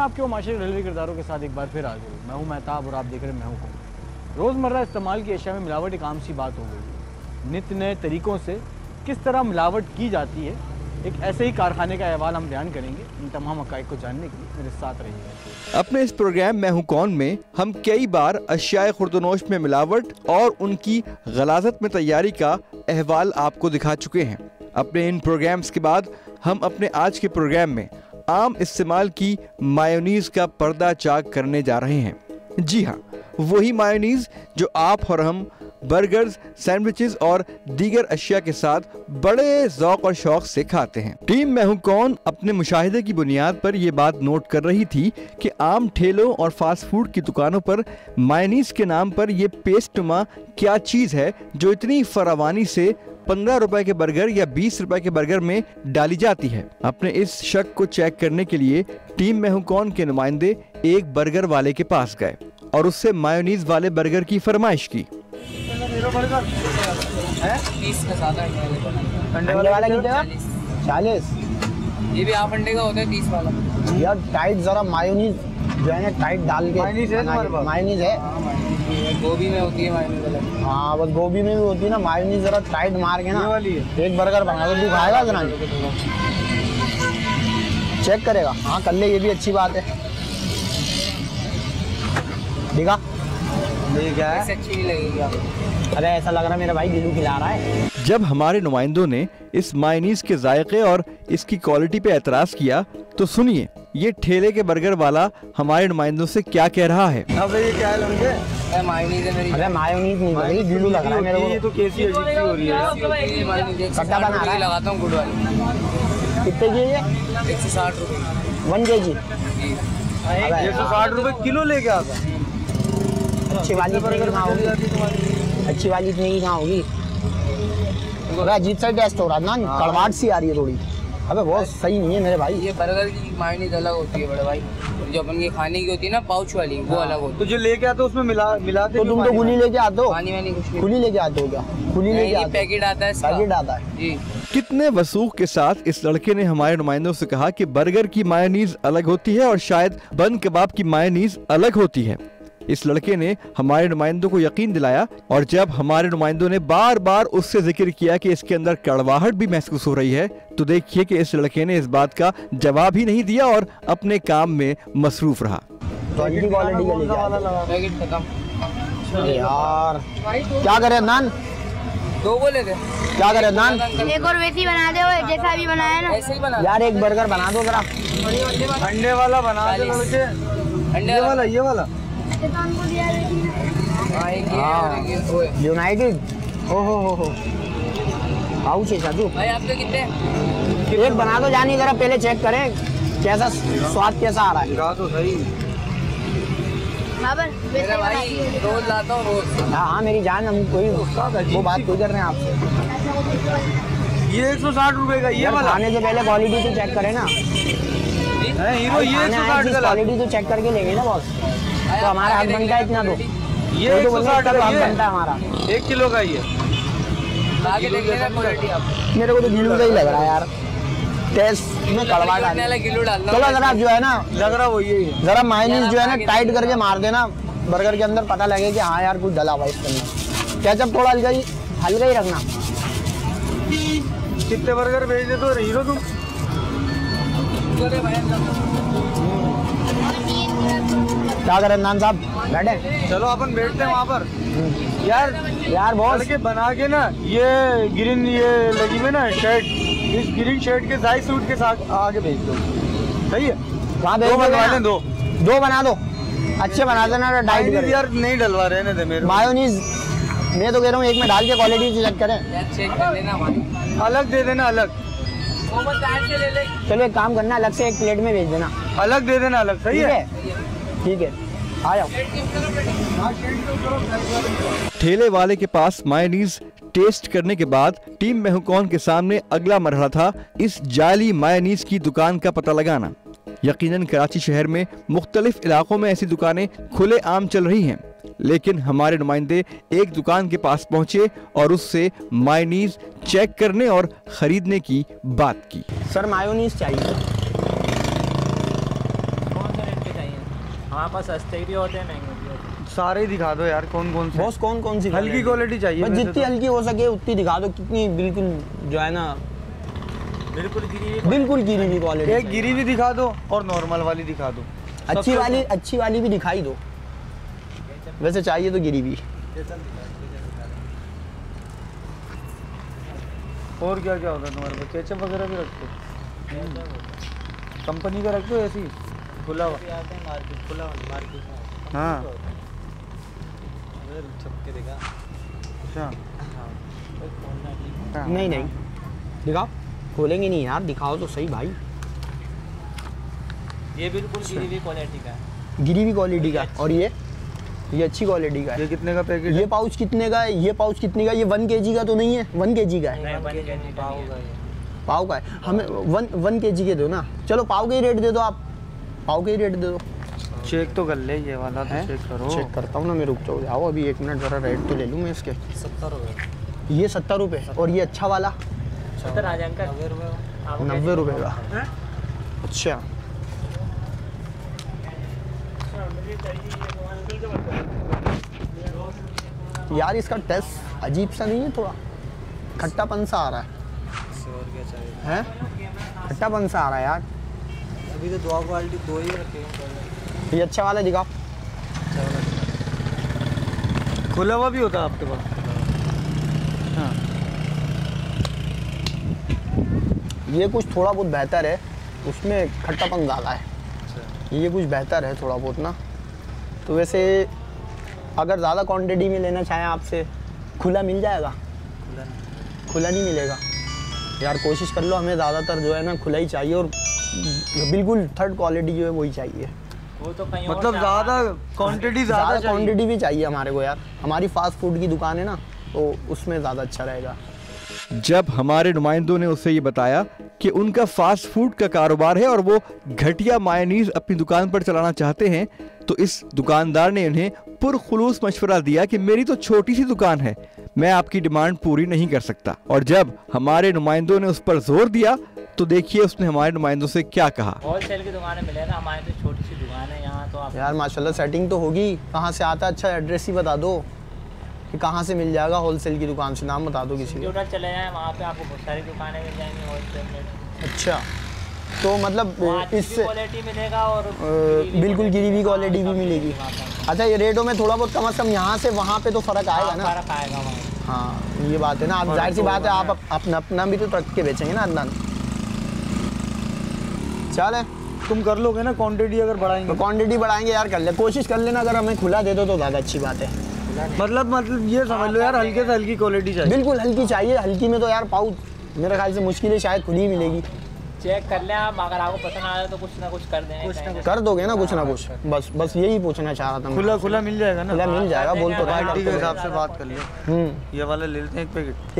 आपके वो माशरे के किरदारों के साथ एक बार फिर आ गई। मैं हूँ महताब और आप देख रहे हैं मैं हूँ कौन। रोज़मर्रा इस्तेमाल की अशिया में मिलावट एक आम सी बात हो गई। नित नए तरीक़ों से किस तरह मिलावट की जाती है, एक ऐसे ही कारखाने का अहवाल हम बयान करेंगे। इन तमाम हक़ाइक़ को जानने के लिए मेरे साथ रहिएगा। अपने इस प्रोग्राम मैं हूँ कौन में हम कई बार अशियाए खुर्दनोश में मिलावट और उनकी गलाजत में तैयारी का अहवाल आपको दिखा चुके हैं। अपने इन प्रोग्राम्स के बाद हम अपने आज के प्रोग्राम में आम इस्तेमाल की मायोनीज का पर्दा चाक करने जा रहे हैं। जी हाँ, वही मायोनीज जो आप और हम बर्गर्स, सैंडविचेस और दीगर अशिया के साथ बड़े ज़ौक़ और शौक़ से खाते हैं। टीम मैं हूँ कौन अपने मुशाहिदे की बुनियाद पर यह बात नोट कर रही थी कि आम ठेलों और फास्ट फूड की दुकानों पर मायोनीज के नाम पर यह पेस्टुमा क्या चीज़ है जो इतनी फरावानी से 15 रुपए के बर्गर या 20 रुपए के बर्गर में डाली जाती है। अपने इस शक को चेक करने के लिए टीम मैं हूँ कौन के नुमाइंदे एक बर्गर वाले के पास गए और उससे मायोनीज वाले बर्गर की फरमाइश की। ये भी आप अंडे का होता है 30 वाला। यार टाइट जरा मायोनीज जो है ना टाइट डाल के मायोनीज है। गोभी में होती है मायोनीज। हाँ बस गोभी में भी होती है ना मायोनीज। जरा टाइट मार के ना एक बर्गर बना के तू खाएगा जरा चेक करेगा। हाँ कर ले, ये भी अच्छी बात है। देखा है? अरे ऐसा लग रहा है मेरा भाई दिलू खिला रहा है। जब हमारे नुमाइंदों ने इस मायोनीज के जायके और इसकी क्वालिटी पे एतराज़ किया तो सुनिए ये ठेले के बर्गर वाला हमारे नुमाइंदों से क्या कह रहा है। अबे ये क्या लंगे? अरे मायोनीज है मेरी। अरे मायोनीज नहीं भाई, दिलू लग रहा है मेरे को। ये तो कैसी अजीब सी हो रही है। कट्टा बना रहा है। लगाता हूं गुड़ वाली। कितने की है ये? 160 रुपए 1 kg। 160 रुपए किलो लेके आता है। अच्छी वाली अच्छी वाली इतनी ही कहाँ होगी। अरे अजीब सा टेस्ट हो रहा है ना, कड़वाहट सी आ रही है थोड़ी। अबे बहुत सही नहीं है मेरे भाई। ये बर्गर की मायोनीज अलग होती है बड़े भाई, जो अपन के खाने की होती है ना पाउच वाली वो अलग होती है। तो जो लेके आते हो उसमें मिलाते हो? तुम तो खुली लेके आते हो। पानी वाली कुछ खुली लेके आते हो क्या? खुली लेके आते हो। पैकेट आता है, पैकेट आता है जी। कितने वसूख के साथ इस लड़के ने हमारे नुमाइंदों से कहा कि बर्गर की मायोनीज अलग होती है और शायद बन कबाब की मायोनीज अलग होती है। इस लड़के ने हमारे नुमाइंदों को यकीन दिलाया और जब हमारे नुमाइंदों ने बार बार उससे जिक्र किया कि इसके अंदर कड़वाहट भी महसूस हो रही है तो देखिए कि इस लड़के ने इस बात का जवाब ही नहीं दिया और अपने काम में मसरूफ रहा। यार क्या करे नान, दो बोले थे क्या करे नान? एक और वैसी बना दो जैसा भी बनाया ना वैसे ही बना। यार एक बर्गर बना दो जरा, अंडे वाला बना दो लड़के, अंडे वाला ये वाला यूनाइटेड। हो पाउच है साधु भाई आपके कितने? एक बना दो जानी जरा, पहले चेक करें कैसा स्वाद कैसा आ रहा है। गिरा तो सही भाई, रोज लाता हूँ रोज। हाँ मेरी जान, हम कोई वो बात कोई कर रहे हैं आपसे। ये 160 रुपए का ये वाला आने से पहले क्वालिटी तो चेक करें ना। हीरो ये 160 का क्वालिटी तो चेक करके लेंगे ना बॉस। तो हमारा हक बनता है इतना दो। ये 160 का हक बनता है हमारा 1 किलो का। ये मेरे को तो गिलू का ही लग रहा है यार, टेस्ट में कड़वाहट आ रही है। चलो जरा जो है ना लग रहा वो ये जरा मायोनीज जो है ना टाइट करके मार देना बर्गर के अंदर, पता लगे कि हाँ यार कुछ डला हुआ इसके अंदर। केचप थोड़ा हल्का ही रखना। कितने बर्गर भेज दे तो हीरो तुम? क्या करें नान साहब, बैठे? चलो अपन बैठते हैं वहाँ पर। यार बहुत के बना के ना ये ग्रीन ये लगी हुई ना शर्ट, इस ग्रीन शर्ट के साइज सूट के साथ आगे भेज दो। सही है, वहाँ भेज दो। दो बना दो, अच्छे बना देना। डाइट यार नहीं डलवा रहे थे मेरे मायोनीज। मैं तो कह रहा हूँ एक में डाल के क्वालिटी चेक करें। अलग दे देना अलग। चलो एक काम करना, अलग से एक प्लेट में भेज देना। अलग दे देना अलग। सही है, ठीक है आ जाओ। ठेले वाले के पास मायोनीज टेस्ट करने के बाद टीम मैं हूँ कौन के सामने अगला मरहला था इस जाली मायोनीज की दुकान का पता लगाना। यकीनन कराची शहर में मुख्तलिफ इलाकों में ऐसी दुकानें खुले आम चल रही हैं, लेकिन हमारे नुमाइंदे एक दुकान के पास पहुंचे और उससे मायोनीज चेक करने और खरीदने की बात की। सर मायोनीज चाहिए। हमारे पास सस्ते भी होते हैं, महंगे भी होते हैं। सारे दिखा दो यार, कौन कौन से बॉस, कौन कौन सी हल्की क्वालिटी चाहिए, बस जितनी हल्की हो सके उतनी दिखा दो। कितनी बिल्कुल जो है ना बिल्कुल गिरी हुई क्वालिटी, एक गिरी भी दिखा दो और नॉर्मल वाली दिखा दो, अच्छी वाली भी दिखाई दो। वैसे चाहिए तो गिरी भी। और क्या क्या होता है तुम्हारे पास? केचप वगैरह भी रखते हो? कंपनी का रखते हो ऐसी खुला हुआ? खुला मार्केट। हाँ छप के देखा। अच्छा नहीं नहीं दिखाओ, खोलेंगे नहीं यार, दिखाओ तो सही भाई। ये बिल्कुल गिरीवी क्वालिटी का है, गिरीवी क्वालिटी का। और ये अच्छी क्वालिटी का है। ये कितने का पैकेट? ये पाउच कितने का है? ये पाउच कितने का? ये 1 kg का तो नहीं है? 1 kg का है, पाव का है। हमें 1 kg के दो ना। चलो पाव के ही रेट दे दो, आप पाव के ही रेट दे दो। चेक तो कर ले, ये वाला है चेक करो। चेक करता हूँ ना मैं, रुक जाओ, आओ अभी 1 मिनट जरा रेट तो ले लूँ मैं इसके। 70 रुपये। ये 70 रुपये। और ये अच्छा वाला 90 रुपये का। अच्छा यार इसका टेस्ट अजीब सा नहीं है? थोड़ा खट्टापन सा आ रहा है, खट्टापन सा आ रहा है यार। अभी तो दो क्वालिटी दो ही रखे। ये अच्छा वाला दिखाओ। खुला हुआ भी होता है आपके पास? हाँ। ये कुछ थोड़ा बहुत बेहतर है, उसमें खट्टापन ज़्यादा है। ये कुछ बेहतर है थोड़ा बहुत ना। तो वैसे अगर ज़्यादा क्वांटिटी में लेना चाहें आपसे, खुला मिल जाएगा? खुला नहीं मिलेगा यार। कोशिश कर लो, हमें ज़्यादातर जो है ना खुला ही चाहिए, और बिल्कुल थर्ड क्वालिटी जो है वही चाहिए। वो तो कहीं मतलब ज़्यादा क्वांटिटी भी चाहिए हमारे को यार। हमारी फास्ट फूड की दुकान है ना, तो उसमें ज़्यादा अच्छा रहेगा। जब हमारे नुमाइंदों ने उससे ये बताया कि उनका फास्ट फूड का कारोबार है और वो घटिया मायोनीज अपनी दुकान पर चलाना चाहते हैं, तो इस दुकानदार ने उन्हें पुरखुलूस मशवरा दिया कि मेरी तो छोटी सी दुकान है, मैं आपकी डिमांड पूरी नहीं कर सकता। और जब हमारे नुमाइंदों ने उस पर जोर दिया तो देखिए उसने हमारे नुमाइंदों से क्या कहा। होलसेल की दुकान मिले ना, हमारी तो छोटी सी दुकान है यहाँ। तो आप यार माशाल्लाह सेटिंग तो होगी। कहाँ से आता? अच्छा एड्रेस ही बता दो कि कहाँ से मिल जाएगा। होलसेल की दुकान से नाम बता दो किसी को, चले जाए वहाँ पे आपको बहुत सारी दुकानें मिल जाएंगी होलसेल में। अच्छा, तो मतलब इससे क्वालिटी मिलेगा और बिल्कुल गिरीवी क्वालिटी भी मिलेगी। अच्छा, ये रेटों में थोड़ा बहुत कम से कम यहाँ से वहाँ पे तो फ़र्क आएगा ना? फ़र्क आएगा वहाँ। हाँ ये बात है ना। आप जाहिर सी बात है, आप अपना भी तो रख के बेचेंगे ना अदनान। चल तुम कर लोगे ना क्वान्टिटी? अगर बढ़ाएंगे क्वान्टिटी बढ़ाएंगे यार, कर ले, कोशिश कर लेना। अगर हमें खुला दे दो तो ज़्यादा अच्छी बात है। मतलब ये समझ लो यार, हल्के से हल्की क्वालिटी चाहिए, बिल्कुल हल्की चाहिए। हल्की में तो यार पाउच मेरे ख्याल से मुश्किल है, शायद खुली ही मिलेगी। चेक कर लें आप, अगर आपको पसंद आ रहा है तो कुछ ना कुछ कर देंगे, कर दोगे ना कुछ ना कुछ। बस यही पूछना चाह रहा था। खुला मिल जाएगा ना? खुला मिल जाएगा, बोल तो क्वालिटी के हिसाब से बात कर ले। ये वाला ले लेते हैं,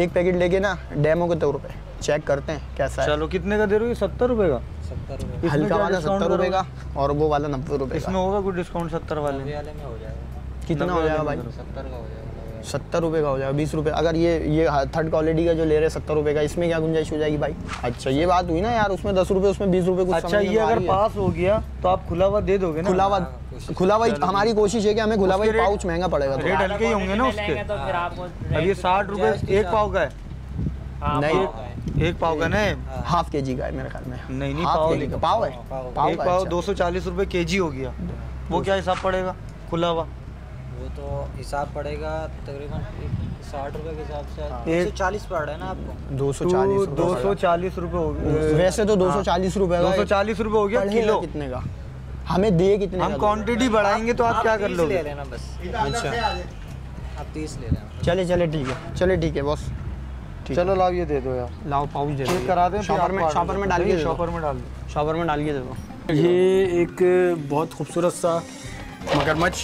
एक पैकेट लेके ना डेमो के तौर पे चेक करते हैं कैसा है। चलो कितने का दे रहे हो? 70 रुपये का। 70 रुपये हल्का वाला, 70 रुपये का। और वो वाला 90 रुपये। इसमें होगा कुछ डिस्काउंट? 70 वाले में हो जाएगा। कितना हो जाएगा भाई? 70 रुपये का हो जाएगा। 20 रुपये अगर ये थर्ड क्वालिटी का जो ले रहे हैं 70 रुपये का, इसमें क्या गुंजाइश हो जाएगी भाई? अच्छा ये बात हुई ना यार, उसमें 10 रुपये उसमें 20 रुपये कुछ। अच्छा ये अगर पास हो गया तो आप खुला हुआ दे दोगे ना? खुला हुआ हमारी कोशिश है कि हमें खुला हुआ पाउच महंगा पड़ेगा, रेट हल्के ही होंगे ना उसके। अब ये 60 रुपये एक पाव का है? नहीं एक पाव का नहीं, हाफ के जी का है मेरे ख्याल में। नहीं पाव पाव है, एक पाव 240 रुपये kg हो गया। वो क्या हिसाब पड़ेगा खुला हुआ? वो तो हिसाब पड़ेगा तकरीबन 60 रुपये के हिसाब से। 140 पड़ रहा है ना आपको? 240 रुपये। वैसे तो 240 रुपये हो गया किलो। कितने का हमें दिए? कितने हम क्वांटिटी बढ़ाएंगे तो आप क्या कर लोगे? ले लेना बस। अच्छा आप 30 ले लेना। चले ठीक है बॉस। चलो लाओ ये दे दो यार, लाओ पाउच दे दो, करा दे। शॉपर में डाल के दे दो। ये एक बहुत खूबसूरत सा मगरमच्छ,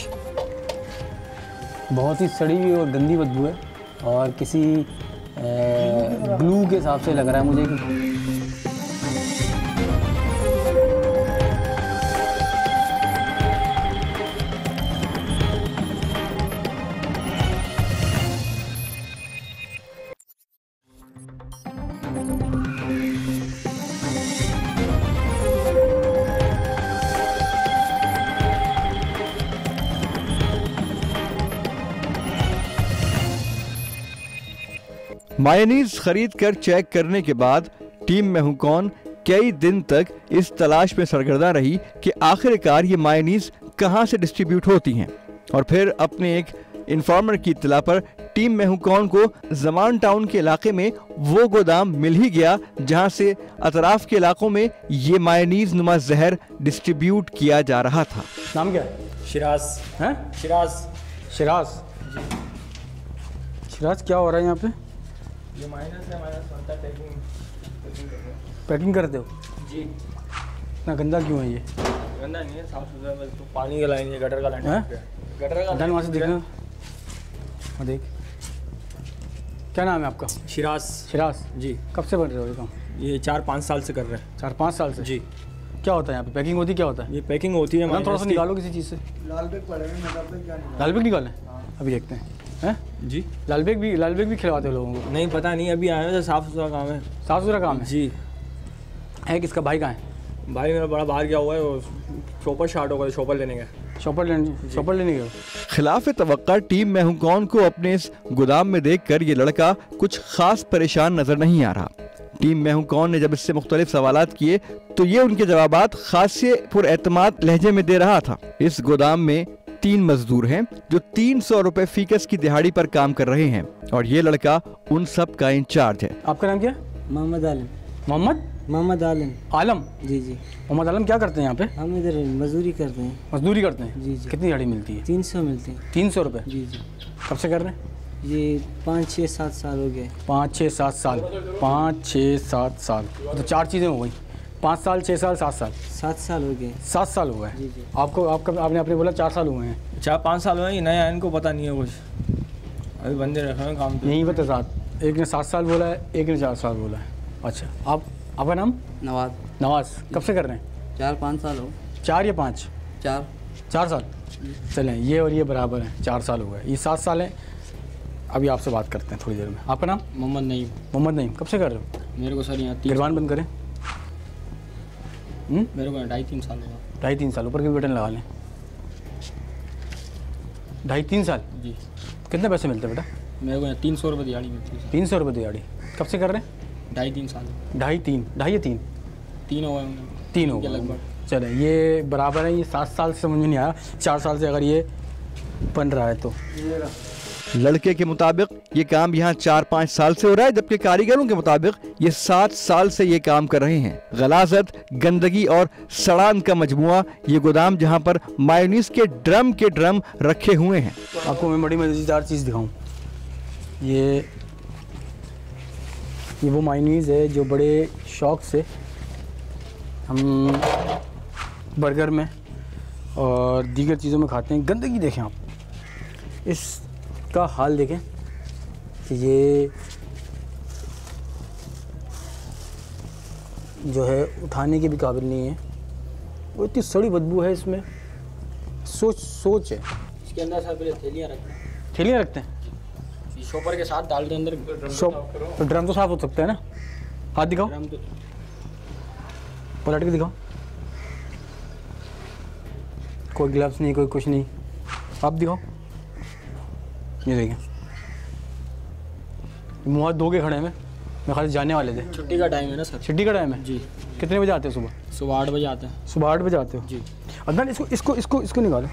बहुत ही सड़ी हुई और गंदी बदबू है, और किसी ग्लू के हिसाब से लग रहा है मुझे कि। मायोनीज खरीद कर चेक करने के बाद टीम में हूं कौन कई दिन तक इस तलाश में सरगर्दा रही कि आखिरकार ये मायोनीज कहां से डिस्ट्रीब्यूट होती हैं और फिर अपने एक इन्फॉर्मर की इत्तला पर टीम में हूं कौन को जमान टाउन के इलाके में वो गोदाम मिल ही गया जहां से अतराफ के इलाकों में ये मायोनीज नुमा जहर डिस्ट्रीब्यूट किया जा रहा था। नाम क्या है? शिराज। हैं? शिराज क्या हो रहा है यहाँ पे? ये पैकिंग करते हो जी। इतना गंदा क्यों है ये? गंदा नहीं है, साफ सुथरा, बस तो पानी का लाइन है, गटर का लाइन है। गटर का लाइन वहाँ से देखना। हाँ देख, क्या नाम है आपका? शिराज जी। कब से बन रहे हो ये काम? ये 4-5 साल से कर रहे हैं। 4-5 साल से जी। क्या होता है यहाँ पे? पैकिंग होती, क्या होता है? ये पैकिंग होती है। थोड़ा सा निकालो किसी चीज़ से। लाल बैग पड़े हैं। लाल बैग निकालें? अभी देखते हैं जी। लाल बैग भी खिलवाते हो लोगों को? नहीं, पता नहीं, अभी आए हैं। साफ़ सुथरा काम है। साफ़ सुथरा काम है जी। है किसका? भाई कहाँ है? भाई मेरा बड़ा बाहर गया हुआ है, वो शॉपर शार्ट होगा, शॉपर लेने गया। शॉपर लेने गया। खिलाफ तवक्का टीम में हूं कौन को अपने इस गोदाम में देखकर ये लड़का कुछ खास परेशान नजर नहीं आ रहा। टीम में हूं कौन ने जब इससे मुख्तलिफ सवालात किए तो ये उनके जवाबात खासे पुरएतमाद लहजे में दे रहा था। इस गोदाम में 3 मजदूर हैं जो 300 रुपए फीकस की दिहाड़ी पर काम कर रहे हैं और ये लड़का उन सब का इंचार्ज है। आपका नाम क्या? मोहम्मद आलम जी। जी मोहम्मद आलम क्या करते हैं यहाँ पे? हम इधर मजदूरी करते हैं जी जी। कितनी दिहाड़ी मिलती है? 300 मिलती है। 300 रुपये जी जी। कब से कर रहे हैं? ये 5-6-7 साल हो गए। 5-6-7 साल। तो 4 चीज़ें हो गई। 5 साल 6 साल 7 साल 7 साल हो गए। 7 साल हो गए जी। आपको आपने बोला 4 साल हुए हैं। 4-5 साल हुए हैं, नया इनको पता नहीं है कुछ। अभी बंदे रखे हैं काम नहीं पता। साथ एक ने 7 साल बोला है, एक ने 4 साल बोला है। अच्छा, आपका नाम? नवाज। कब से कर रहे हैं? 4-5 साल हो। 4 या 5 4 साल। चलें, ये और ये बराबर हैं। 4 साल हो गए, ये 7 साल हैं। अभी आपसे बात करते हैं थोड़ी देर में। आपका नाम? मोहम्मद नईम। कब से कर रहे हो? मेरे को सर यहाँ गिरवान बंद करें। मेरे को 2.5-3 साल होगा। 2.5-3 साल ऊपर के बटन लगा लें। 2.5-3 साल जी। कितने पैसे मिलते हैं बेटा? मेरे को 300 रुपये दिहाड़ी मिलती है। 300 रुपये दिहाड़ी। कब से कर रहे हैं? 2.5-3 साल। 2.5 या 3 हो गया लगभग। चले, ये बराबर है। ये 7 साल से समझ में नहीं आया, 4 साल से अगर ये बन रहा है तो। लड़के के मुताबिक ये काम यहाँ 4-5 साल से हो रहा है, जबकि कारीगरों के मुताबिक ये 7 साल से ये काम कर रहे हैं। गलाजत, गंदगी और सड़ान का मजमुआ ये गोदाम जहाँ पर मायोनीज के ड्रम रखे हुए हैं। आपको मैं बड़ी मजेदार चीज़ दिखाऊँ। ये वो मायोनीज़ है जो बड़े शौक से हम बर्गर में और दीगर चीज़ों में खाते हैं। गंदगी देखें आप, इसका हाल देखें कि ये जो है उठाने के भी काबिल नहीं है। वो इतनी सड़ी बदबू है इसमें। सोच है इसके अंदर। सर थैलियाँ रखते हैं शॉपर के साथ डाल दें अंदर। ड्रम तो साफ हो सकता है ना? हाथ दिखाओ, पलट के दिखाओ। कोई ग्लव्स नहीं, कोई कुछ नहीं। आप दिखाओ, ये देखिए। मुँह हाथ धो के खड़े हैं। मैं खाली जाने वाले थे। छुट्टी का टाइम है ना सर? छुट्टी का टाइम है जी। कितने बजे आते हो? सुबह 8 बजे आते हैं। सुबह 8 बजे आते हो जी। अदनान, इसको इसको इसको इसको निकालो।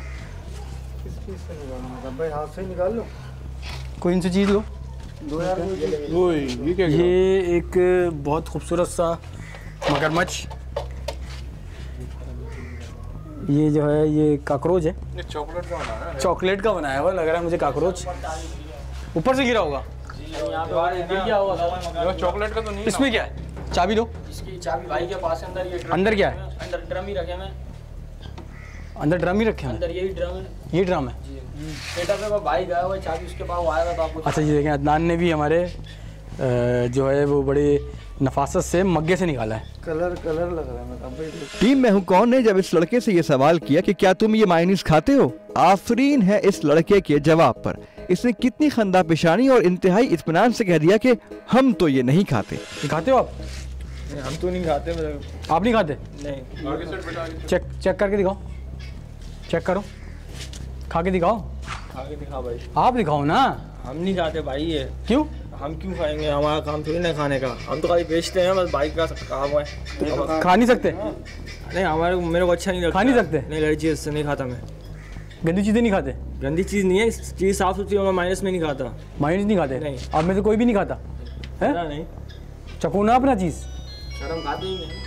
भाई हाथ से निकाल लो, कोई इनसे चीज़ लो। ये एक बहुत खूबसूरत सा मगरमच्छ। ये जो है ये काकरोच है। चॉकलेट का बनाया हुआ लग रहा है मुझे। काकरोच ऊपर से गिरा होगा। चॉकलेट का तो नहीं। इसमें क्या है? चाबी दो। इसकी चाबी भाई के पास है। अंदर ये अंदर क्या है? अंदर ड्रम ही रखे। मैं अंदर ड्रम ही रखे हैं। अंदर यही ड्रम है। ये ड्रम है जी। बेटा पे भाई गया हुआ, चाबी उसके पास आया था तो आपको। अच्छा, ये देखें, अदनान ने भी हमारे जो है वो बड़े नफासत से मग्गे से निकाला है। कलर लग रहा है। टीम में हूं कौन ने जब इस लड़के से ये सवाल किया कि क्या तुम ये मायोनीज खाते हो, आफरीन है इस लड़के के जवाब पर। इसने कितनी खंदा पेशानी और इंतहाई इत्मीनान से कह दिया कि हम तो ये नहीं खाते। खाते हो आप? हम तो नहीं खाते। आप नहीं खाते? नहीं। चेक करके दिखाओ। चेक करो, खा के दिखाओ। खा के दिखाओ भाई। आप दिखाओ ना। हम नहीं खाते भाई। ये क्यों? हम क्यों खाएंगे, हमारा काम थोड़ी ना खाने का, हम तो खाली बेचते हैं बस, बाइक का काम है। तो खा नहीं सकते? नहीं, हमारे मेरे को अच्छा नहीं लगता। खा नहीं सकते? नहीं, गंदी चीज़ नहीं खाता मैं, गंदी चीज़ें नहीं खाते। गंदी चीज़ नहीं है, चीज़ साफ सुथरी है, मैं माइनस में नहीं खाता। माइनस नहीं खाते? नहीं। आप में से कोई भी नहीं खाता है? नहीं, चखोना अपना चीज़। हम खाते ही नहीं।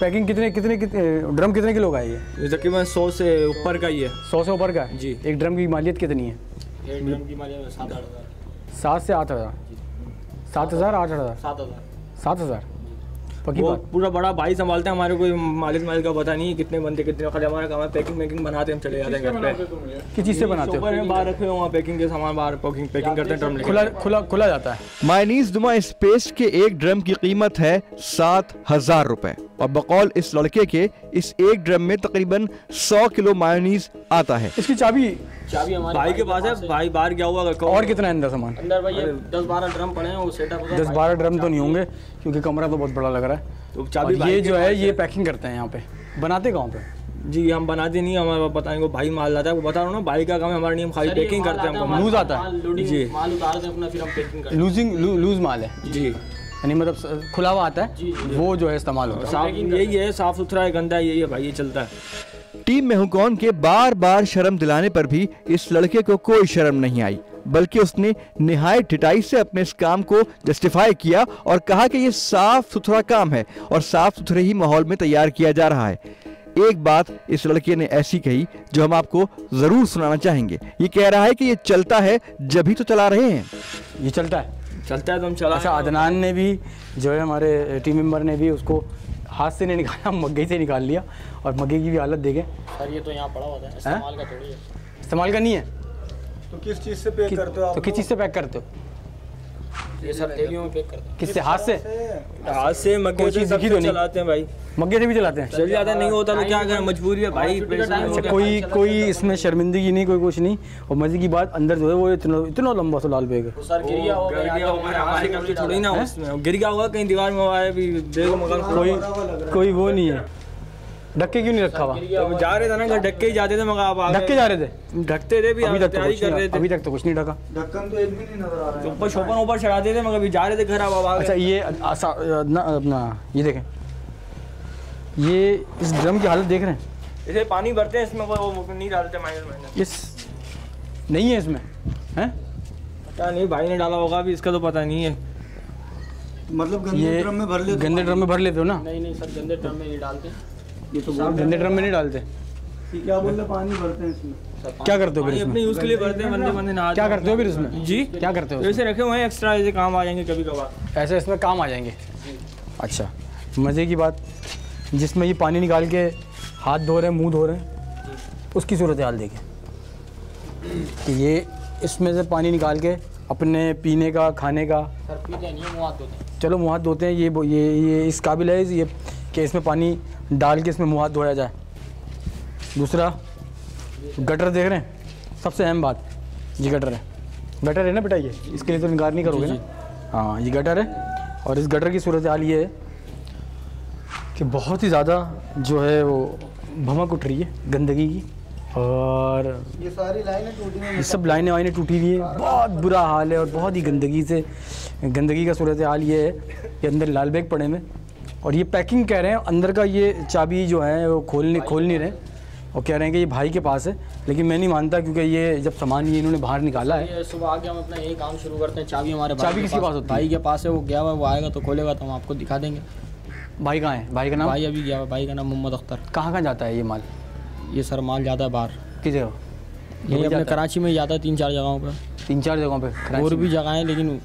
पैकिंग कितने ड्रम कितने किलो का है ये? तकरीबन 100 से ऊपर का ही है। 100 से ऊपर का है जी। एक ड्रम की मालियत कितनी है? एक ड्रम की मालियत 7,000। 7 से 8,000? 7,000 8,000 7,000 7,000। पक्की बात, पूरा बड़ा भाई संभालते हैं, हमारे कोई मालिक का पता नहीं कितने बंदे कितने खाली। हमारा काम है पैकिंग वैकिंग बनाते हैं, हम चले जाते हैं घर पे। किस चीज़ से बनाते हो? बाहर रखे हुए पैकिंग के सामान, बाहर पैकिंग करते हैं, ड्रम खुला जाता है। मायनीज़ नुमा पेस्ट के एक ड्रम की कीमत है 7,000 रुपये और बकौल इस लड़के के इस एक ड्रम में तकरीबन 100 किलो मायोनीज आता है। इसकी चाबी हमारे भाई के पास है, भाई बाहर गया हुआ। और कितना है अंदर सामान? अंदर भाई 10-12 ड्रम पड़े हैं। वो सेटअप 10-12 ड्रम तो नहीं होंगे क्योंकि कमरा तो बहुत बड़ा लग रहा है। तो चाबी ये जो है ये पैकिंग करते हैं, यहाँ पे बनाते गाँव पे जी। हम बनाते नहीं, हमारे बताएंगे भाई माल लाता है, वो बता रहा हूँ ना, भाई का काम है, हमारा नियम खाली पैकिंग करते हैं। लूज आता है जी, माल उतारते हैं अपना, फिर हम पैकिंग करते हैं। लूज माल है जी, यानी मतलब खुला हुआ आता है जी, वो जो है इस्तेमाल होता है। यही है, साफ सुथरा है, गंदा यही है भाई, ये चलता है। टीम में हुन कौन के बार बार शर्म दिलाने पर भी इस लड़के को कोई शर्म नहीं आई, बल्कि उसने निहायत ढिठाई से अपने इस काम को जस्टिफाई किया और कहा कि ये साफ सुथरा काम है और साफ सुथरे ही माहौल में तैयार किया जा रहा है। एक बात इस लड़के ने ऐसी कही जो हम आपको जरूर सुनाना चाहेंगे। ये कह रहा है कि ये चलता है, जब ही तो चला रहे हैं, ये चलता है तो हम चला। अच्छा, अदनान ने भी जो है हमारे टीम मेंबर ने भी उसको हाथ से नहीं निकाला, मग्गे से निकाल लिया। और मग्गे की भी हालत देखें सर, ये तो यहाँ पड़ा हुआ है, इस्तेमाल का थोड़ी है। इस्तेमाल का नहीं है तो किस चीज़ से पैक करते हो? तो किस चीज़ से पैक करते हो? ये सर थैलियों में पैक करते हैं। किससे? हाथ से मग्गे से चलाते हैं भाई, मग्गे से भी चलाते हैं। चल जाता, नहीं होता तो क्या करें, मजबूरी है भाई। कोई इसमें शर्मिंदगी नहीं, कोई कुछ नहीं। और मजे की बात, अंदर जो है वो इतना लंबा सा लाल बैग है। गिर गया होगा कहीं दीवार में, कोई वो नहीं है। ढक्के क्यों नहीं रखा हुआ? जा रहे थे ना, ढक्के ही जाते थे, मगर ढक्के जा रहे थे, ढकते थे भी, तैयारी कर रहे थे। अभी तक तो कुछ नहीं ढका, ढक्कन तो एक भी नहीं नजर आ रहा है। ऊपर शोपन ऊपर चढ़ाते थे, मगर अभी जा रहे थे घर आप। अच्छा, ये अपना ये देखें, ये इस ड्रम की हालत देख रहे हैं। इसे पानी भरते हैं, इसमें वो नहीं डालते माइनस, इस नहीं है इसमें है, पता नहीं भाई ने डाला होगा, अभी इसका तो पता नहीं है। मतलब गंदे ड्रम में भर लेते हो ना? नहीं सर, गंदे ड्रम में नहीं डालते, ये तो गंदे ड्रम में नहीं डालते। क्या बोलते हैं, पानी भरते हैं इसमें। क्या करते हो फिर इसमें? अपने यूज के लिए भरते हैं, बंदे नहा। क्या करते हो फिर इसमें जी? क्या करते हो? ऐसे रखे हुए हैं एक्स्ट्रा, ऐसे काम आ जाएंगे कभी कभार, ऐसे इसमें काम आ जाएंगे। अच्छा, मज़े की बात, जिसमें ये पानी निकाल के हाथ धो रहे हैं, मुँह धो रहे हैं, उसकी सूरत हाल देखें कि ये इसमें से पानी निकाल के अपने पीने का, खाने का। चलो मुँह हाथ धोते हैं, ये इस काबिल है ये कि इसमें पानी डाल के इसमें मुँह हाथ धोया जाए। दूसरा गटर देख रहे हैं, सबसे अहम बात, ये गटर है ना बेटा, ये इसके लिए तो इनकार नहीं करोगे ना? हाँ, ये गटर है और इस गटर की सूरत हाल ये है कि बहुत ही ज़्यादा जो है वो भमक उठ रही है गंदगी की, और ये सारी लाइनें टूटी हुई हैं, सब लाइनें टूटी हुई हैं। बहुत बुरा हाल है और बहुत ही गंदगी का सूरत हाल ये है कि अंदर लाल बैग पड़े में, और ये पैकिंग कह रहे हैं। अंदर का ये चाबी जो है वो खोल नहीं रहे और कह रहे हैं कि ये भाई के पास है, लेकिन मैं नहीं मानता क्योंकि ये जब सामान ये इन्होंने बाहर निकाला है। सुबह आके हम अपना यही काम शुरू करते हैं। चाबी हमारे चाबी किसके पास होती है? भाई के पास है, वो गया हुआ, वो आएगा तो खोलेगा, तो हम आपको दिखा देंगे। भाई कहाँ है? भाई का नाम? भाई अभी गया हुआ, भाई का नाम मोहम्मद अख्तर। कहाँ जाता है ये माल? ये सर माल जाता है बाहर। किस जगह? ये अपने कराची में जाता है 3-4 जगहों पर। 3-4 जगहों पर और भी जगह है, लेकिन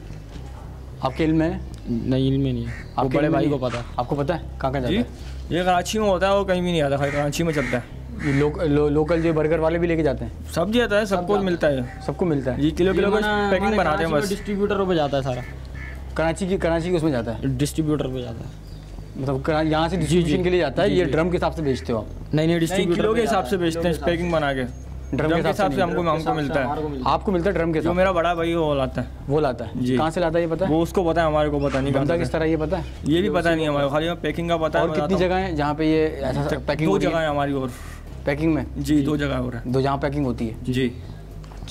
आपके इल्म में नहीं? इल्म में नहीं है, आपके बड़े भाई को पता। आपको पता है कहाँ जाता है? ये कराची में होता है, वो कहीं भी नहीं आता, खाली कराची में चलता है। ये लोकल जो बर्गर वाले भी लेके जाते हैं, सब जाता है, सबको मिलता है, सबको मिलता है। ये किलो किलो पैकिंग बनाते हैं, बस डिस्ट्रीब्यूटरों पर जाता है सारा। कराची की उसमें जाता है, डिस्ट्रीब्यूटर पर जाता है, मतलब यहाँ से डिस्ट्रीब्यूशन के लिए जाता है। ये ड्रम के हिसाब से बेचते हो आप? नहीं, डिस्ट्रीब्यूटर के हिसाब से बेचते हैं, पैकिंग बना के ड्रम के हिसाब से हमको मिलता है। आपको मिलता है ड्रम के हिसाब से? मेरा बड़ा भाई वो लाता है। कहाँ से लाता है ये पता है? वो उसको पता है, हमारे को पता नहीं। बनता किस तरह ये पता है? ये भी पता नहीं हमारे, खाली पैकिंग का पता है। और कितनी जगह है जहाँ पे ये ऐसा पैकिंग? 2 जगह है हमारी और पैकिंग में जी, 2 जगह हो रहा है, 2 जहाँ पैकिंग होती है जी।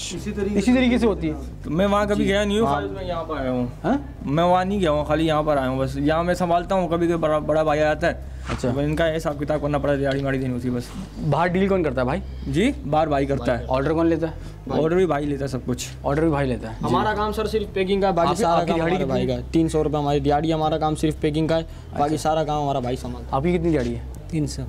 इसी तरीके से होती है। तो मैं वहाँ कभी गया नहीं हूँ, मैं यहाँ पर आया हूँ। मैं वहाँ नहीं गया हूँ, खाली यहाँ पर आया हूँ बस। यहाँ मैं संभालता हूँ, कभी कोई बड़ा भाई आता है। अच्छा, तो इनका हिसाब किताब करना पड़ा, दिहाड़ी माड़ी देनी होती बस। बाहर डील कौन करता है? भाई जी, बाहर भाई करता है। ऑर्डर कौन लेता है? ऑर्डर भी भाई लेता है, सब कुछ ऑर्डर भी भाई लेता है। हमारा काम सर सिर्फ पैकिंग का, बाकी सारा काम हमारा भाई का। 300 रुपये हमारी दिहाड़ी, हमारा काम सिर्फ पैकिंग का है, बाकी सारा काम हमारा भाई संभालता है। आपकी कितनी दिहाड़ी है? 300।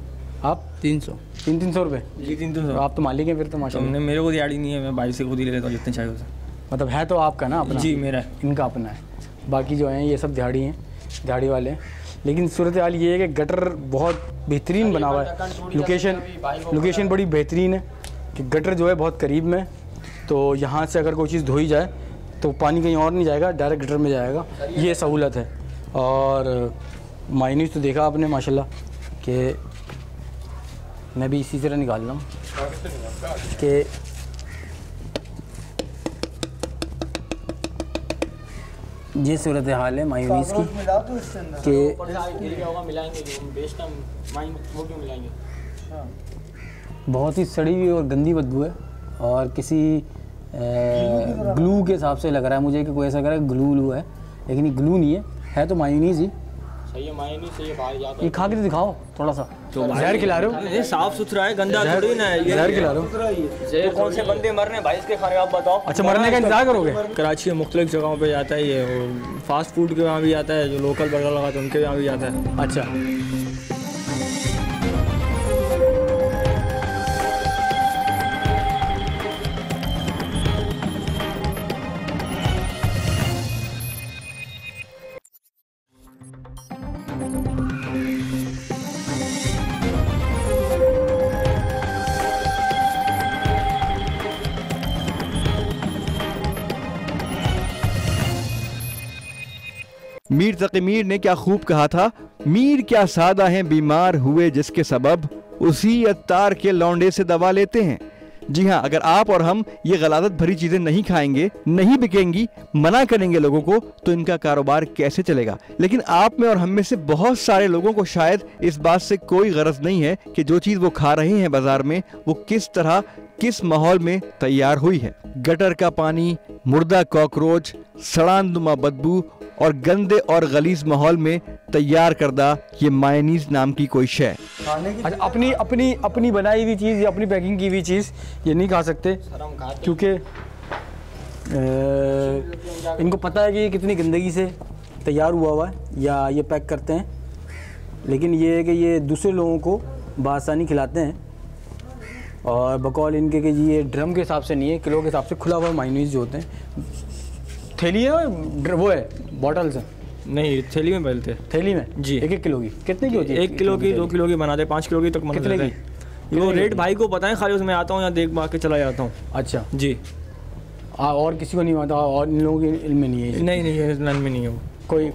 आप 300? 300 रुपये जी, 300। आप तो मालिक हैं फिर तो माशाल्लाह। मेरे को दिहाड़ी नहीं है, मैं भाई से खुद ही ले लेता हूँ जितने चाहिए उसे। मतलब है तो आपका ना अपना? जी मेरा है, इनका अपना है। बाकी जो हैं ये सब दिहाड़ी हैं, दिहाड़ी वाले हैं। लेकिन सूरत हाल ये है कि गटर बहुत बेहतरीन बना हुआ है, लोकेशन बड़ी बेहतरीन है कि गटर जो है बहुत करीब में। तो यहाँ से अगर कोई चीज़ धोई जाए तो पानी कहीं और नहीं जाएगा, डायरेक्ट गटर में जाएगा, ये सहूलत है। और माइनस तो देखा आपने माशाल्लाह कि मैं भी इसी तरह निकाल रहा हूँ कि ये सूरत हाल है मायूनीस की कि बहुत ही सड़ी हुई और गंदी बदबू है। और किसी ग्लू के हिसाब से लग रहा है मुझे कि कोई ऐसा कह रहा है ग्लू व्लू है, लेकिन ये ग्लू नहीं है, है तो मायूनीस ही सही है। ये खा के दिखाओ थोड़ा सा, जहर खिला रहे हो। ये साफ सुथरा है, गंदा थोड़ी ना है। ये जहर खिला रहे हो, जहर। कौन से बंदे मर रहे हैं भाई इसके खाने, आप बताओ। अच्छा, मरने का इंतजार करोगे? कराची में मुख्तलिफ जगहों पे जाता है ये, फास्ट फूड के वहाँ भी आता है, जो लोकल बर्गर लगाते हैं उनके यहाँ भी जाता है। अच्छा, मीर तकी मीर ने क्या खूब कहा था, मीर क्या सादा हैं बीमार हुए जिसके सबब, उसी अत्तार के लौंडे से दवा लेते हैं। जी हाँ, अगर आप और हम ये गलादत भरी चीज़ें नहीं खाएंगे, नहीं बिकेंगी, मना करेंगे लोगों को, तो इनका कारोबार कैसे चलेगा। लेकिन आप में और हम में से बहुत सारे लोगों को शायद इस बात से कोई गरज नहीं है कि जो चीज़ वो खा रहे हैं बाजार में, वो किस तरह किस माहौल में तैयार हुई है। गटर का पानी, मुर्दा कॉकरोच, सड़ाननुमा बदबू और गंदे और गलीज माहौल में तैयार करदा ये मायनीज नाम की कोई शय। अपनी अपनी अपनी बनाई हुई चीज़ या अपनी पैकिंग की हुई चीज़ ये नहीं खा सकते, क्योंकि इनको पता है कि ये कितनी गंदगी से तैयार हुआ है या ये पैक करते हैं। लेकिन ये है कि ये दूसरे लोगों को बासानी खिलाते हैं। और बकौल इनके कि ये ड्रम के हिसाब से नहीं है, किलो के हिसाब से खुला हुआ मायनीज जो होते हैं। थैली है और वो है बॉटल्स है? नहीं, थैली में मिलते हैं। थैली में जी, 1-1 किलो की। कितने की होती है? 1 किलो की, 2 किलो की बनाते हैं, 5 किलो की तक बनाते हैं। ये रेट भाई को पता है, खाली उसमें आता हूँ या देख भाग के चला जाता हूँ। अच्छा जी, और किसी को नहीं पता और इन लोगों के इल्म में नहीं है? नहीं, इल्म में नहीं है,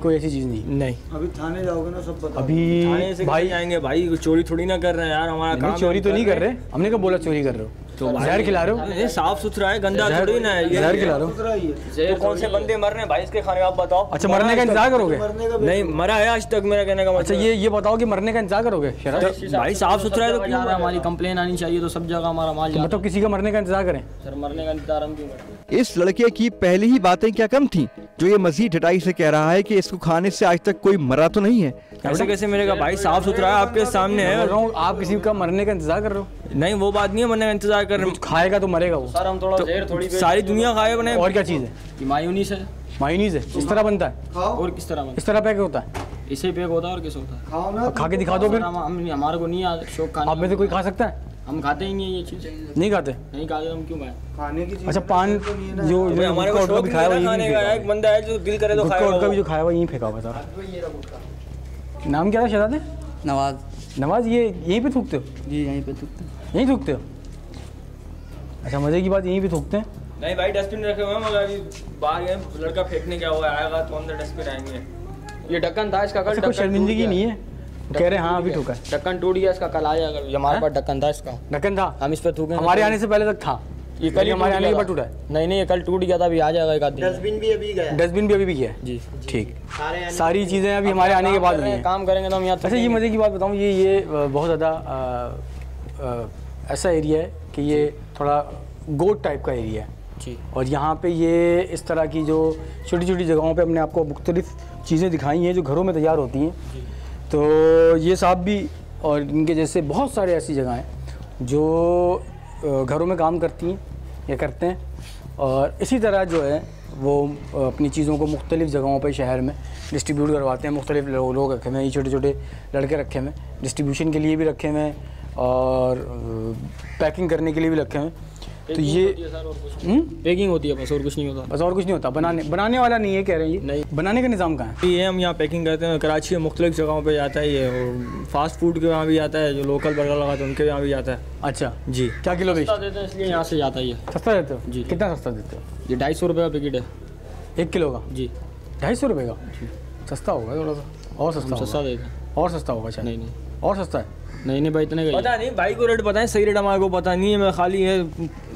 कोई ऐसी चीज़ नहीं। अभी थाने जाओगे ना सब पता। अभी भाई आएंगे, भाई चोरी थोड़ी ना कर रहे हैं यार, हमारा काम। चोरी तो नहीं कर रहे, हमने कब बोला चोरी कर रहे हो? तो जहर खिला रहे हो, ये साफ सुथरा है, गंदा थोड़ी ना है। ये जहर खिला रहे हो, तो कौन से बंदे मर रहे हैं भाई इसके खाने, आप बताओ। अच्छा, मरने का इंतजार करोगे? नहीं, मरा है आज तक, मेरा कहने का मतलब। अच्छा, ये बताओ कि मरने का इंतजार करोगे? भाई साफ सुथरा है तो क्यों? हमारी कंप्लेन आनी चाहिए तो सब जगह हमारा माल। मतलब किसी का मरने का इंतजार करें? सर, मरने का इंतजार हम क्यों करते? इस लड़के की पहली ही बातें क्या कम थी जो ये मजीद हटाई से कह रहा है कि इसको खाने से आज तक कोई मरा तो नहीं है। ऐसे कैसे मेरे का भाई साफ सुथरा है, आपके सामने है, आप किसी का मरने का इंतजार कर रहे हो? नहीं, वो बात नहीं है, मरने का इंतजार कर रहे। खाएगा तो मरेगा वो। सर, हम थोड़ी सारी दुनिया खाए बने। और क्या चीज़ है? मायूनीस है। मायूनीस है इस तरह बनता है और किस तरह बनता? इस तरह पैक होता है, इसे पैक होता है और किस होता है? खाओ ना, खा के दिखा दो फिर। हमारे को नहीं आता शौक खाने, आप में से कोई खा सकता है? हम खाते ही नहीं है ये चीज़, नहीं खाते हम क्यों खाएं खाने की चीज़? अच्छा, पान जो हमारे को भी खाया हुआ, एक बंदा है जो दिल करे तो खाएगा, उनका भी जो खाया हुआ यहीं फेंका हुआ था। नाम क्या था शहजाद ने? नवाज। ये यहीं पे थूकते हो? जी, यहीं थूकते हो। अच्छा, मजे की बात, यहीं पे थूकते हैं? नहीं भाई, डस्टबिन रखे हुए हैं, मगर अभी बाहर लड़का फेंकने क्या हुआ आएगा तो अंदर डस्टबिन आएंगे। ये ढक्कन था इसका, कल शर्मिंदगी नहीं है? कह रहे हैं हाँ अभी ठोका, ढक्कन टूट गया इसका, कल आया। अगर हमारे पास ढक्कन था, इसका ढक्कन था, हम इस पर थूके। हमारे आने से पहले तक था ये, कल हमारे आने के बाद टूटा है। नहीं, ये कल टूट गया था, अभी आ जाएगा एक आदमी। डस्टबिन भी अभी गया जी, ठीक। सारी चीज़ें अभी हमारे आने के बाद काम करेंगे तो हम यहाँ। अच्छा, ये मजे की बात बताऊँ, ये बहुत ज़्यादा ऐसा एरिया है कि ये थोड़ा गोट टाइप का एरिया है। जी। और यहाँ पे ये इस तरह की जो छोटी छोटी जगहों पे हमने आपको मुख्तलिफ चीज़ें दिखाई हैं जो घरों में तैयार होती हैं। तो ये साहब भी और इनके जैसे बहुत सारे ऐसी जगह हैं जो घरों में काम करती हैं या करते हैं, और इसी तरह जो है वो अपनी चीज़ों को मुख्तलिफ़ जगहों पे शहर में डिस्ट्रीब्यूट करवाते हैं। मुख्तलिफ़ लोग रखे हुए हैं, ये छोटे छोटे लड़के रखे हुए हैं, डिस्ट्रीब्यूशन के लिए भी रखे हुए हैं और पैकिंग करने के लिए भी रखे हुए हैं। तो ये पैकिंग होती है बस, और कुछ नहीं होता। बस और कुछ नहीं होता, बनाने वाला नहीं है कह रहे हैं। नहीं, बनाने का निज़ाम कहाँ है? ये हम यहाँ पैकिंग करते हैं। कराची में मुख्तलिफ जगहों पे जाता है ये, और फास्ट फूड के वहाँ भी जाता है, जो लोकल बर्गर लगाते हैं उनके यहाँ भी जाता है। अच्छा जी, क्या किलो बेचते देते हैं इसलिए यहाँ से जाता है? सस्ता देते हो जी? कितना सस्ता देते हो? ये 250 रुपये का पैकेट है, 1 किलो का जी। 250 रुपये का जी, सस्ता होगा थोड़ा सा। और सस्ता देते हैं? और सस्ता होगा? अच्छा, नहीं नहीं और सस्ता है? नहीं नहीं भाई इतने का पता नहीं, भाई को रेट पता है, सही रेट हमारे को पता नहीं है। मैं खाली है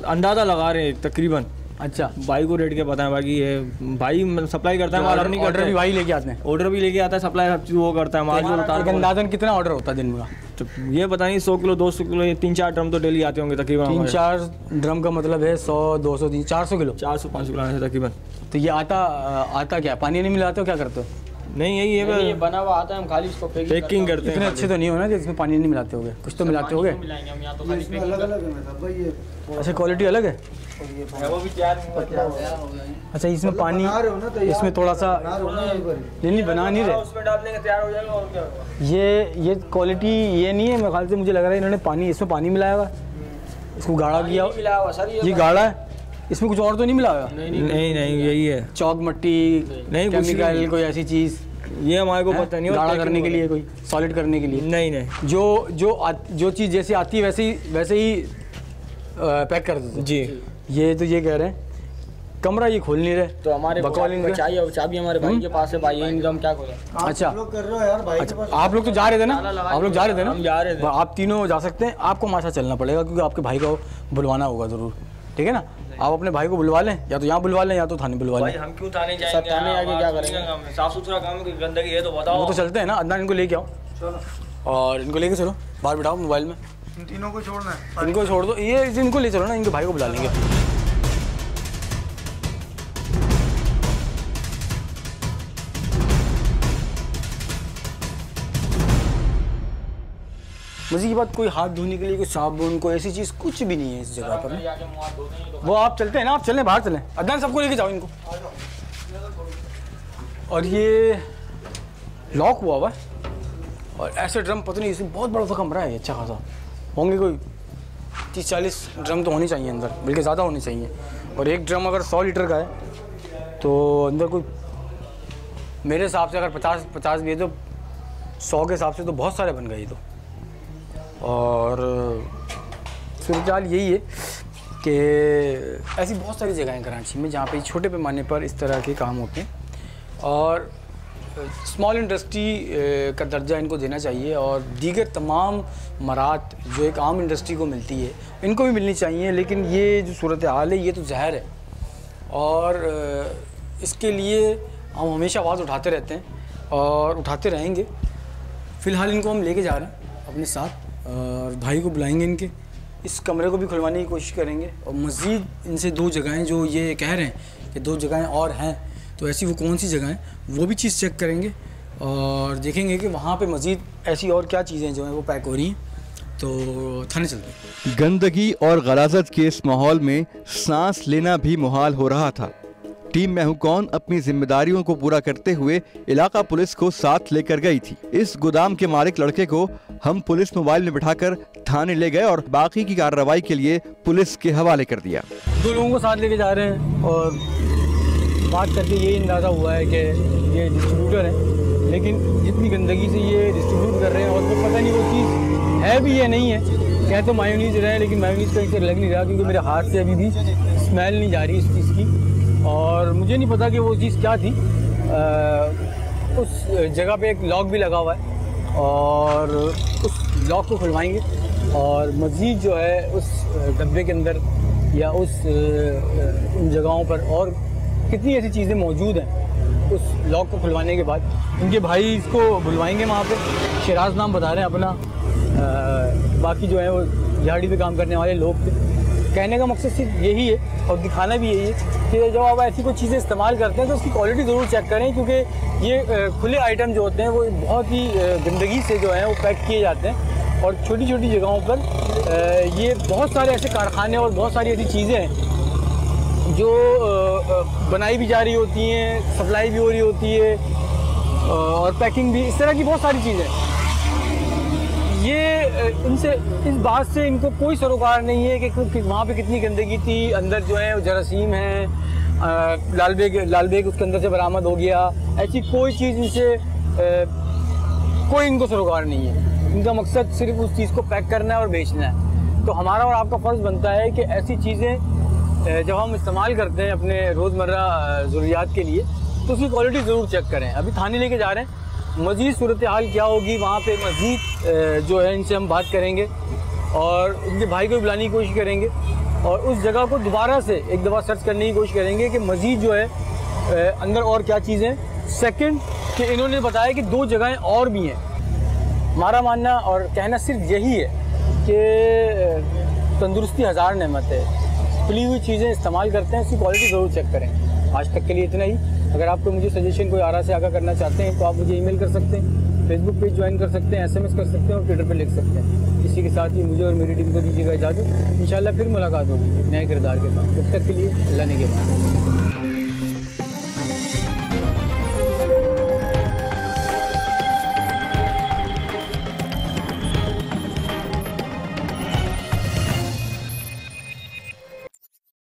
अंदाज़ा लगा रहे हैं तकरीबन। अच्छा, भाई को रेट क्या पता है? बाकी ये भाई सप्लाई करता है, ऑर्डर नहीं करता है, भाई लेके आते हैं, ऑर्डर भी लेके आता है, सप्लाई सब चीज़ वो करता है। हमारा अंदाजन कितना ऑर्डर होता है दिन में? तो ये पता नहीं, 100 किलो 200 किलो, ये 3-4 ड्रम तो डेली आते होंगे तकरीबन। 3-4 ड्रम का मतलब है 100, 200, 300, 400 किलो 400-500 किलो तकरीबन। तो ये आता क्या पानी नहीं मिलाते हो, क्या करते हो? नहीं यही ये बना हुआ आता है, हम खाली इसको पैकिंग करते हैं। इतने अच्छे तो नहीं हो ना कि इसमें पानी नहीं मिलाते होगे, कुछ तो मिलाते होगे। अच्छा, क्वालिटी अलग है। अच्छा, इसमें पानी इसमें थोड़ा सा नहीं बना नहीं रहे, ये क्वालिटी ये नहीं है मेरे ख्याल से। मुझे लग रहा है इन्होंने पानी इसमें पानी मिलाया हुआ, इसको गाढ़ा किया हुआ। ये गाढ़ा है, इसमें कुछ और तो नहीं मिला हुआ? नहीं, यही है। चौक मट्टी नहीं, केमिकल कोई ऐसी चीज़ ये हमारे को पता नहीं। गाढ़ा करने के लिए, कोई सॉलिड करने के लिए? नहीं, जो चीज़ जैसे आती है वैसे ही पैक कर देते जी। ये तो ये कह रहे हैं कमरा ये खोल नहीं रहे, तो हमारे चाबी हमारे भाई के पास है, भाई इनकम क्या खोला? अच्छा, आप लोग तो जा रहे थे ना, आप लोग जा रहे थे ना? जा रहे थे, आप तीनों जा सकते हैं। आपको माशा चलना पड़ेगा क्योंकि आपके भाई को बुलवाना होगा ज़रूर, ठीक है ना? आप अपने भाई को बुलवा लें, या तो यहाँ बुलवा लें या तो थाने बुलवा लें। हम क्यों थाने जाएंगे? थाने आके क्या करेंगे? साफ सुथरा काम की गंदगी है तो बताओ। वो तो चलते हैं ना, अदनान इनको लेके आओ। चलो, और इनको लेके चलो, बाहर बिठाओ मोबाइल में। इन तीनों को छोड़ना है, इनको छोड़ दो, ये इनको ले चलो ना, इनके भाई को बुला लेंगे। मज़े की बात, कोई हाथ धोने के लिए कोई साबुन कोई ऐसी चीज़ कुछ भी नहीं है इस जगह पर। वो आप चलते हैं ना, आप चलें बाहर चलें, अदनान सबको लेके जाओ इनको। और ये लॉक हुआ हुआ और ऐसे ड्रम पता नहीं, इसमें बहुत बड़ा सा कमरा है, अच्छा खासा होंगे कोई 30-40 ड्रम तो होने चाहिए अंदर, बल्कि ज़्यादा होने चाहिए। और एक ड्रम अगर 100 लीटर का है तो अंदर कोई मेरे हिसाब से अगर 50-50 भी है तो 100 के हिसाब से तो बहुत सारे बन गए। तो और सूरजाल यही है कि ऐसी बहुत सारी जगहें हैं कराची में जहाँ पे छोटे पैमाने पर इस तरह के काम होते हैं, और स्मॉल इंडस्ट्री का दर्जा इनको देना चाहिए। और दीगर तमाम मरात जो एक आम इंडस्ट्री को मिलती है इनको भी मिलनी चाहिए, लेकिन ये जो सूरत हाल है ये तो जहर है, और इसके लिए हम हमेशा आवाज़ उठाते रहते हैं और उठाते रहेंगे। फ़िलहाल इनको हम लेके जा रहे हैं अपने साथ, और भाई को बुलाएंगे, इनके इस कमरे को भी खुलवाने की कोशिश करेंगे। और मज़ीद इनसे 2 जगहें जो ये कह रहे हैं कि 2 जगहें और हैं, तो ऐसी वो कौन सी जगहें वो भी चीज़ चेक करेंगे और देखेंगे कि वहाँ पे मज़ीद ऐसी और क्या चीज़ें जो हैं वो पैक हो रही हैं। तो थाने चलते। गंदगी और गलाजत के इस माहौल में सांस लेना भी मुहाल हो रहा था। टीम मैं हूं कौन अपनी जिम्मेदारियों को पूरा करते हुए इलाका पुलिस को साथ लेकर गई थी। इस गोदाम के मालिक लड़के को हम पुलिस मोबाइल में बिठाकर थाने ले गए और बाकी की कार्रवाई के लिए पुलिस के हवाले कर दिया। 2 लोगों को साथ लेके जा रहे हैं और बात करके ये अंदाज़ा हुआ है कि ये डिस्ट्रीब्यूटर है, लेकिन जितनी गंदगी से ये डिस्ट्रीब्यूट कर रहे हैं और तो पता नहीं वो चीज़ है भी या नहीं है। कह तो मायोनीज रहा है लेकिन मायोनीज का लग नहीं रहा क्योंकि मेरे हाथ से अभी भी स्मेल नहीं जा रही इस चीज़ की, और मुझे नहीं पता कि वो चीज़ क्या थी। उस जगह पे एक लॉक भी लगा हुआ है और उस लॉक को खुलवाएंगे और मज़ीद जो है उस डब्बे के अंदर या उस उन जगहों पर और कितनी ऐसी चीज़ें मौजूद हैं, उस लॉक को खुलवाने के बाद इनके भाई इसको बुलवाएंगे। वहाँ पे शराज नाम बता रहे हैं अपना, बाकी जो है वो झाड़ी पे काम करने वाले लोग थे, कहने का मकसद सिर्फ यही है और दिखाना भी यही है कि जब आप ऐसी कोई चीज़ें इस्तेमाल करते हैं तो उसकी क्वालिटी ज़रूर चेक करें, क्योंकि ये खुले आइटम जो होते हैं वो बहुत ही गंदगी से जो है वो पैक किए जाते हैं और छोटी छोटी जगहों पर ये बहुत सारे ऐसे कारखाने और बहुत सारी ऐसी चीज़ें हैं जो बनाई भी जा रही होती हैं, सप्लाई भी हो रही होती है और पैकिंग भी, इस तरह की बहुत सारी चीज़ें। ये इनसे इस बात से इनको कोई सरोकार नहीं है कि वहाँ पे कितनी गंदगी थी, अंदर जो है जरासीम है, लाल बैग उसके अंदर से बरामद हो गया, ऐसी कोई चीज़ इनसे इनको सरोकार नहीं है। इनका मकसद सिर्फ उस चीज़ को पैक करना है और बेचना है। तो हमारा और आपका फ़र्ज़ बनता है कि ऐसी चीज़ें जब हम इस्तेमाल करते हैं अपने रोज़मर्रा ज़रूरियात के लिए तो उसकी क्वालिटी ज़रूर चेक करें। अभी थाने लेके जा रहे हैं, मज़ीद सूरत हाल क्या होगी वहाँ पे मज़ीद जो है इनसे हम बात करेंगे और उनके भाई को बुलाने की कोशिश करेंगे और उस जगह को दोबारा से एक दफ़ा सर्च करने की कोशिश करेंगे कि मज़ीद जो है अंदर और क्या चीज़ें। सेकेंड कि इन्होंने बताया कि दो जगहें और भी हैं। हमारा मानना और कहना सिर्फ यही है कि तंदुरुस्ती हज़ार नेमत है, खुली हुई चीज़ें इस्तेमाल करते हैं, उसकी क्वालिटी ज़रूर चेक करें। आज तक के लिए इतना ही। अगर आपको मुझे सजेशन कोई आरा से आगा करना चाहते हैं तो आप मुझे ईमेल कर सकते हैं, फेसबुक पेज ज्वाइन कर सकते हैं, एसएमएस कर सकते हैं और ट्विटर पर लिख सकते हैं। इसी के साथ ही मुझे और मेरी टीम को दीजिएगा इजाज़त। इंशाल्लाह फिर मुलाकात होगी नए किरदार के साथ। तब तक के लिए अल्लाह ने के बाद।